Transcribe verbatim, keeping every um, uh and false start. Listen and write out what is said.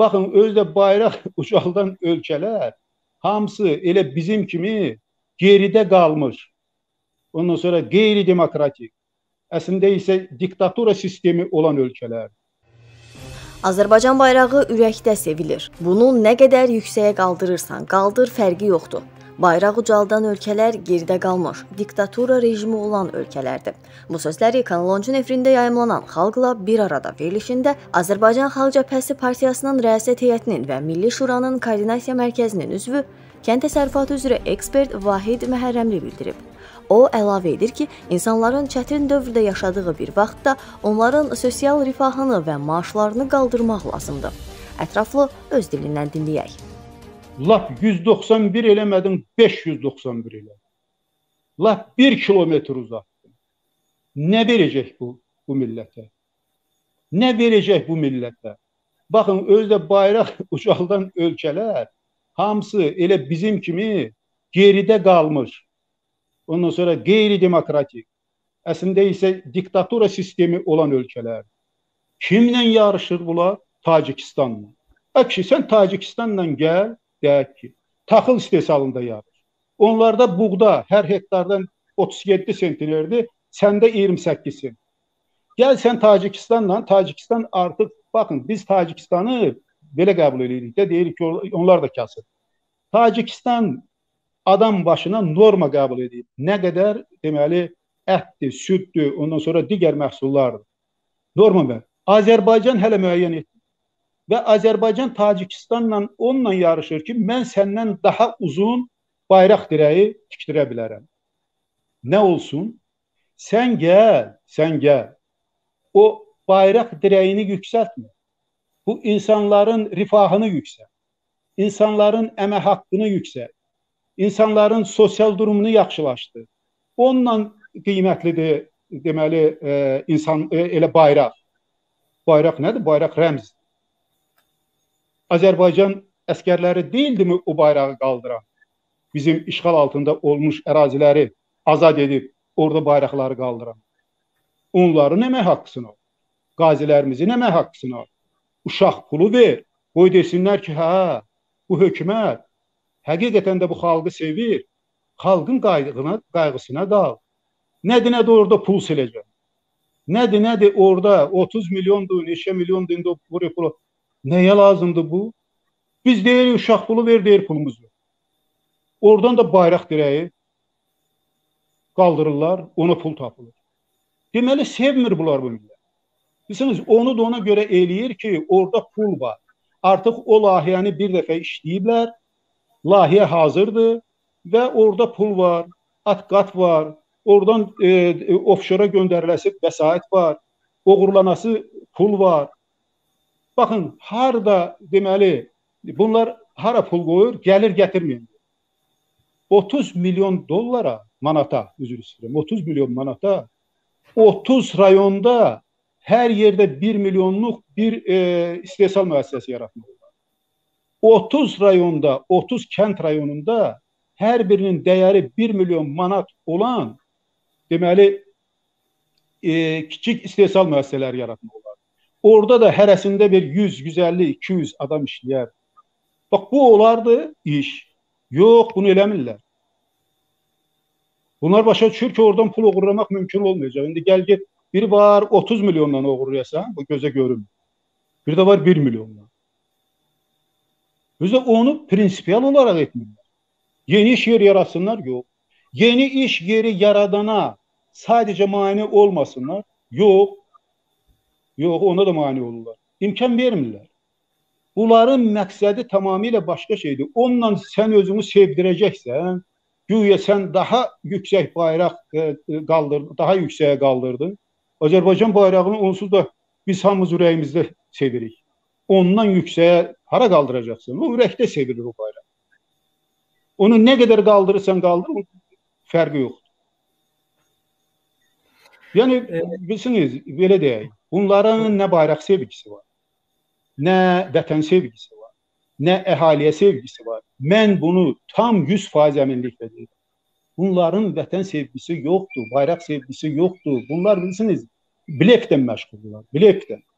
Baxın, özdə bayraq ucaldan ölkələr hamısı elə bizim kimi geridə qalmış. Ondan sonra qeyri-demokratik, əslində isə diktatura sistemi olan ölkələr. Azərbaycan bayrağı ürəkdə sevilir. Bunu nə qədər yüksəyə qaldırırsan, qaldır, fərqi yoxdur. Bayraq ucaldan ölkələr geridə qalmış, diktatura rejimi olan ölkələrdir. Bu sözləri Kanal on nefrində yayımlanan Xalqla bir arada verilişində Azərbaycan Xalq Cəbhəsi Partiyasının rəisət heyətinin və Milli Şuranın koordinasiya mərkəzinin üzvü, kənd təsərrüfatı üzrə ekspert Vahid Məhərrəmli bildirib. O, əlavə edir ki, insanların çətin dövrdə yaşadığı bir vaxtda onların sosial rifahını və maaşlarını qaldırmaq lazımdır. Ətraflı öz dilindən dinləyək. Lap yüz doxsan bir eləmədin, beş yüz doxsan bir elə. Lap bir kilometr uzaqdın. Nə verəcək bu, bu millətə? Nə verəcək bu millətə? Baxın, özdə bayraq ucaldan ölkələr hamısı elə bizim kimi geridə qalmış. Ondan sonra qeyri-demokratik, əslində isə diktatura sistemi olan ölkələr. Kimlə yarışır bunlar? Tacikistanla. Əksi, sən Tacikistanla gəl, deyək ki, taxıl istehsalında yarış. Onlarda buğda hər hektardan otuz yeddi sentnerdir, səndə iyirmi səkkiz sent. Gəl sən Tacikistanla, Tacikistan artıq, baxın, biz Tacikistanı belə qəbul edirik də, deyirik ki, onlar da kasıb. Tacikistan adam başına norma qəbul edir. Nə qədər, deməli, ətdir, süddür, ondan sonra digər məhsullardır. Norma məhsul. Azərbaycan hələ müəyyən etdir. Və Azərbaycan Tacikistanla onunla yarışır ki, mən səndən daha uzun bayraq dirəyi tikdirə bilərəm. Nə olsun? Sən gəl, sən gəl. O bayraq dirəyini yüksəltmə. Bu insanların rifahını yüksəlt. İnsanların əmək haqqını yüksəlt. İnsanların sosial durumunu yaxşılaşdır. Onunla qiymətlidir, deməli, insan, elə bayraq. Bayraq nədir? Bayraq rəmzdir. Azərbaycan əskərləri deyildi mi o bayrağı qaldıran? Bizim işğal altında olmuş əraziləri azad edib orada bayraqları qaldıran. Onların əmək haqqısını al. Qazilərimizin əmək haqqısını al. Uşaq pulu ver. Qoy desinlər ki, hə, bu hökumət həqiqətən də bu xalqı sevir. Xalqın qayğına, qayğısına qal. Nədir, nədir orada pul siləcək? Nədir, nədir orada otuz milyondur, neçə milyondur, indi o buraya pulu. Nəyə lazımdır bu? Biz deyirik, uşaq pulu ver, deyir pulumuzu. Oradan da bayraq dirəyi qaldırırlar, ona pul tapılır. Deməli, sevmir bunlar bu millət. Bilirsiniz, onu da ona görə eləyir ki, orada pul var. Artıq o layihəni bir dəfə işləyiblər, layihə hazırdır və orada pul var, atqat var, oradan e, e, ofşora göndəriləsi vəsait var, oğurlanası pul var. Baxın, harada, deməli, bunlar hara pul qoyur, gəlir gətirməyir. otuz milyon dollara, manata, üzr istəyirəm, otuz milyon manata, otuz rayonda hər yerdə bir milyonluq bir e, istehsal müəssisəsi yaratmaq olar. otuz rayonda, otuz kənd rayonunda hər birinin dəyəri bir milyon manat olan, deməli, e, kiçik istehsal müəssisələri yaratmaq olar. Orada da hərəsində bir yüz, yüz əlli, iki yüz adam işləyər. Bax, bu olardı iş. Yox, bunu eləmirlər. Bunlar başa düşür ki, oradan pul oğurlamaq mümkün olmayacaq. İndi gəl get, biri var otuz milyondan oğurlayasan, bu gözə görünmür. Bir də var bir milyondan. Özə onu prinsipial olaraq etmirlər. Yeni iş yeri yaratsınlar, yox. Yeni iş yeri yaradana sadəcə mane olmasınlar, yox. Yox, ona da mani olurlar. İmkan vermirlər. Bunların məqsədi tamamilə başqa şeydir. Onunla sən özünü sevdirəcəksən, güya sən daha yüksək bayraq qaldırdın, daha yüksəyə qaldırdın. Azərbaycan bayrağını onsuz da biz hamımız ürəyimizdə sevirik. Ondan yüksəyə hara qaldıracaqsın? O ürəkdə sevilir o bayraq. Onu nə qədər qaldırırsan qaldır, fərqi yoxdur. Yəni, bilirsiniz, belə deyək. Bunların nə bayraq sevgisi var, nə vətən sevgisi var, nə əhaliyə sevgisi var. Mən bunu tam yüz faiz əminliklə deyirəm. Bunların vətən sevgisi yoxdur, bayraq sevgisi yoxdur. Bunlar bilirsiniz, blefdən məşğuldurlar, blefdən.